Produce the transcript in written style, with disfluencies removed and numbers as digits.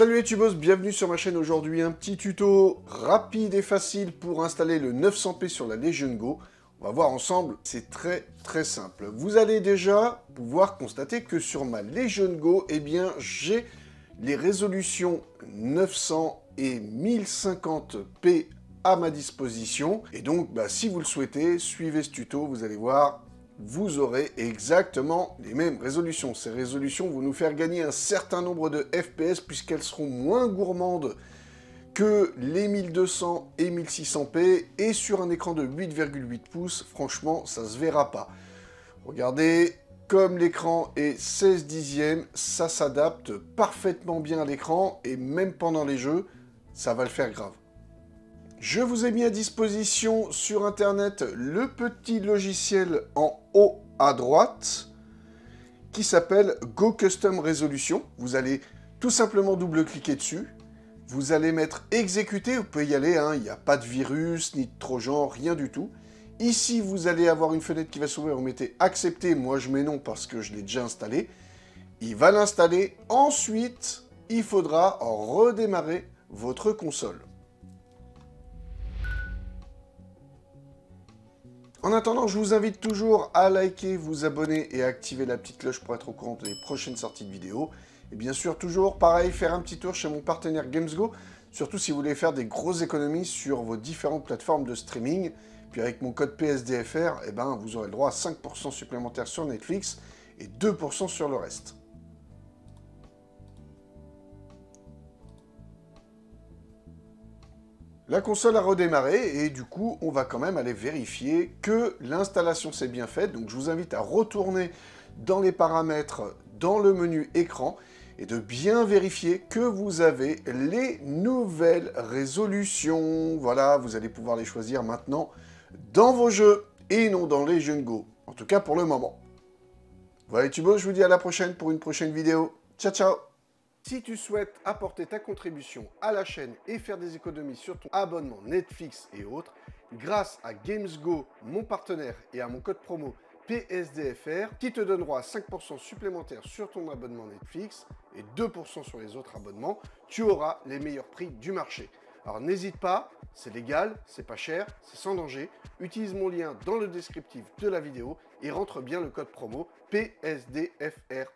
Salut les tubos, bienvenue sur ma chaîne. Aujourd'hui, un petit tuto rapide et facile pour installer le 900p sur la Legion Go. On va voir ensemble, c'est très simple. Vous allez déjà pouvoir constater que sur ma Legion Go, eh bien, j'ai les résolutions 900 et 1050p à ma disposition. Et donc, si vous le souhaitez, suivez ce tuto, vous allez voir, vous aurez exactement les mêmes résolutions. Ces résolutions vont nous faire gagner un certain nombre de FPS puisqu'elles seront moins gourmandes que les 1200 et 1600p et sur un écran de 8,8 pouces, franchement, ça se verra pas. Regardez, comme l'écran est 16/10, ça s'adapte parfaitement bien à l'écran et même pendant les jeux, ça va le faire grave. Je vous ai mis à disposition sur internet le petit logiciel en haut à droite qui s'appelle Go Custom Resolution. Vous allez tout simplement double-cliquer dessus, vous allez mettre exécuter, vous pouvez y aller, il n'y a pas de virus, ni de trojan, rien du tout. Ici, vous allez avoir une fenêtre qui va s'ouvrir, vous mettez accepter, moi je mets non parce que je l'ai déjà installé. Il va l'installer, ensuite, il faudra redémarrer votre console. En attendant, je vous invite toujours à liker, vous abonner et à activer la petite cloche pour être au courant des prochaines sorties de vidéos. Et bien sûr, toujours pareil, faire un petit tour chez mon partenaire GamesGo, surtout si vous voulez faire des grosses économies sur vos différentes plateformes de streaming. Puis avec mon code PSDFR, vous aurez le droit à 5% supplémentaire sur Netflix et 2% sur le reste. La console a redémarré et du coup, on va quand même aller vérifier que l'installation s'est bien faite. Donc, je vous invite à retourner dans les paramètres, dans le menu écran et de bien vérifier que vous avez les nouvelles résolutions. Voilà, vous allez pouvoir les choisir maintenant dans vos jeux et non dans les jeux Go. En tout cas, pour le moment. Voilà les tubos, je vous dis à la prochaine pour une prochaine vidéo. Ciao, ciao! Si tu souhaites apporter ta contribution à la chaîne et faire des économies sur ton abonnement Netflix et autres, grâce à GamesGo, mon partenaire, et à mon code promo PSDFR, qui te donnera 5% supplémentaire sur ton abonnement Netflix et 2% sur les autres abonnements, tu auras les meilleurs prix du marché. Alors n'hésite pas, c'est légal, c'est pas cher, c'est sans danger. Utilise mon lien dans le descriptif de la vidéo et rentre bien le code promo PSDFR.